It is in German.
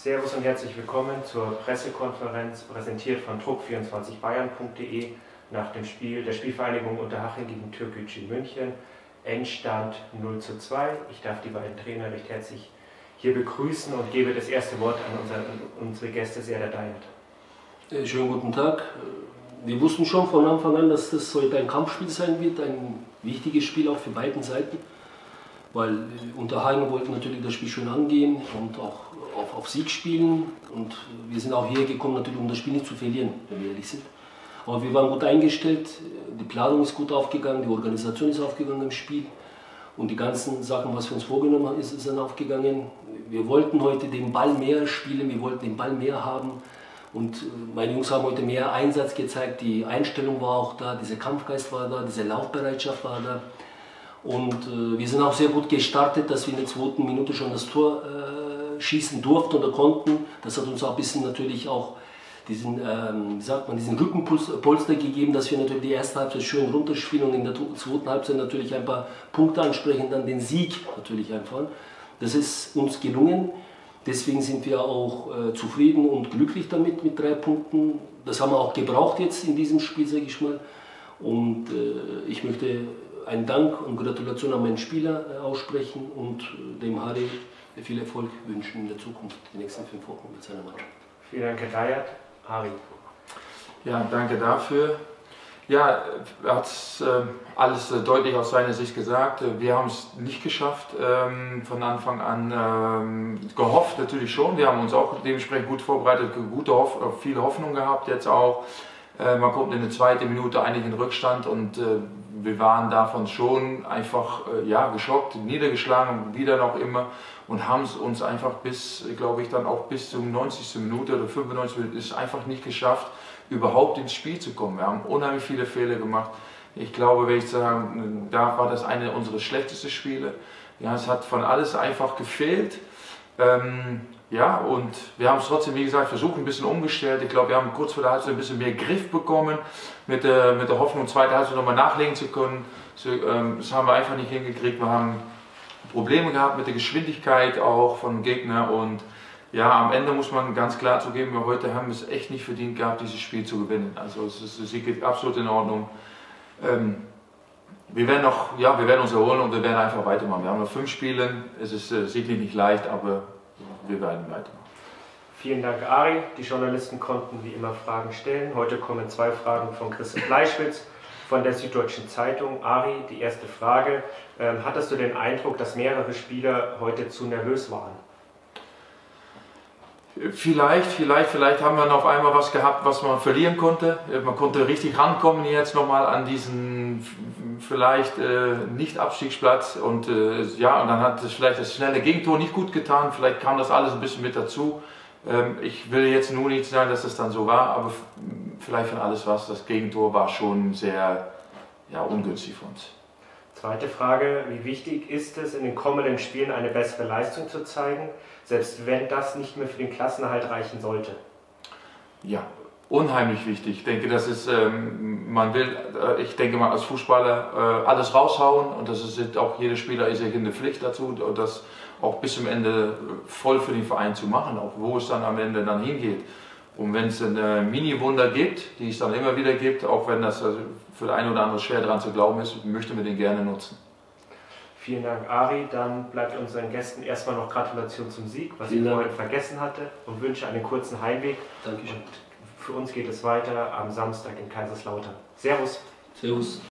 Servus und herzlich willkommen zur Pressekonferenz, präsentiert von druck24bayern.de nach dem Spiel der SpVgg Unterhaching gegen Türkgücü München. Endstand 0:2. Ich darf die beiden Trainer recht herzlich hier begrüßen und gebe das erste Wort an unsere Gäste, Serdar Dayat. Schönen guten Tag. Wir wussten schon von Anfang an, dass das heute ein Kampfspiel sein wird, ein wichtiges Spiel auch für beiden Seiten, weil Unterhaching wollten natürlich das Spiel schön angehen und auch auf Sieg spielen, und wir sind auch hierher gekommen natürlich, um das Spiel nicht zu verlieren, wenn wir ehrlich sind. Aber wir waren gut eingestellt, die Planung ist gut aufgegangen, die Organisation ist aufgegangen im Spiel und die ganzen Sachen, was wir uns vorgenommen haben, ist dann aufgegangen. Wir wollten heute den Ball mehr spielen, wir wollten den Ball mehr haben. Und meine Jungs haben heute mehr Einsatz gezeigt, die Einstellung war auch da, dieser Kampfgeist war da, diese Laufbereitschaft war da. Und wir sind auch sehr gut gestartet, dass wir in der 2. Minute schon das Tor schießen durften oder konnten. Das hat uns auch ein bisschen natürlich auch diesen, diesen Rückenpolster gegeben, dass wir natürlich die erste Halbzeit schön runterspielen und in der 2. Halbzeit natürlich ein paar Punkte ansprechen, dann den Sieg natürlich einfahren. Das ist uns gelungen. Deswegen sind wir auch zufrieden und glücklich damit mit 3 Punkten. Das haben wir auch gebraucht jetzt in diesem Spiel, sage ich mal. Und ich möchte einen Dank und Gratulation an meinen Spieler aussprechen und dem Arie viel Erfolg wünschen in der Zukunft, die nächsten 5 Wochen mit seiner Mannschaft. Vielen Dank, Herr Dayat. Arie. Ja, danke dafür. Ja, er hat alles deutlich aus seiner Sicht gesagt. Wir haben es nicht geschafft, von Anfang an gehofft natürlich schon. Wir haben uns auch dementsprechend gut vorbereitet, viele Hoffnung gehabt jetzt auch. Man kommt in der 2. Minute eigentlich in Rückstand und wir waren davon schon einfach ja, geschockt, niedergeschlagen, wieder noch immer, und haben es uns einfach bis, glaube ich, dann auch bis zum 90. Minute oder 95. Minute ist einfach nicht geschafft, überhaupt ins Spiel zu kommen. Wir haben unheimlich viele Fehler gemacht. Ich glaube, wenn ich sagen darf, war das eine unserer schlechtesten Spiele. Ja, es hat von alles einfach gefehlt. Ja, und wir haben es trotzdem, wie gesagt, versucht, ein bisschen umgestellt. Ich glaube, wir haben kurz vor der Halbzeit ein bisschen mehr Griff bekommen, mit der Hoffnung, zweite Halbzeit nochmal nachlegen zu können. Das haben wir einfach nicht hingekriegt. Wir haben Probleme gehabt mit der Geschwindigkeit auch von Gegner, und ja, am Ende muss man ganz klar zugeben, wir heute haben es echt nicht verdient gehabt, dieses Spiel zu gewinnen. Also es ist absolut in Ordnung. Wir werden noch, ja, wir werden uns erholen und wir werden einfach weitermachen. Wir haben noch 5 Spiele, es ist sicherlich nicht leicht, aber wir werden weitermachen. Vielen Dank, Arie. Die Journalisten konnten wie immer Fragen stellen. Heute kommen 2 Fragen von Chris Fleischwitz von der Süddeutschen Zeitung. Arie, die erste Frage. Hattest du den Eindruck, dass mehrere Spieler heute zu nervös waren? Vielleicht haben wir noch auf einmal was gehabt, was man verlieren konnte. Man konnte richtig rankommen jetzt nochmal an diesen vielleicht Nicht-Abstiegsplatz. Und ja, und dann hat es vielleicht das schnelle Gegentor nicht gut getan. Vielleicht kam das alles ein bisschen mit dazu. Ich will jetzt nur nicht sagen, dass das dann so war, aber vielleicht von alles was. Das Gegentor war schon sehr, ja, ungünstig für uns. Zweite Frage, wie wichtig ist es, in den kommenden Spielen eine bessere Leistung zu zeigen, selbst wenn das nicht mehr für den Klassenerhalt reichen sollte? Ja, unheimlich wichtig. Ich denke, das ist, man will, ich denke mal, als Fußballer alles raushauen, und das ist auch, jeder Spieler ist ja in der Pflicht dazu, das auch bis zum Ende voll für den Verein zu machen, auch wo es dann am Ende dann hingeht. Und wenn es ein Mini-Wunder gibt, die es dann immer wieder gibt, auch wenn das für den einen oder anderen schwer daran zu glauben ist, möchten wir den gerne nutzen. Vielen Dank, Arie. Dann bleibt unseren Gästen erstmal noch Gratulation zum Sieg, was ich vorhin vergessen hatte, und wünsche einen kurzen Heimweg. Dankeschön. Und für uns geht es weiter am Samstag in Kaiserslautern. Servus. Servus.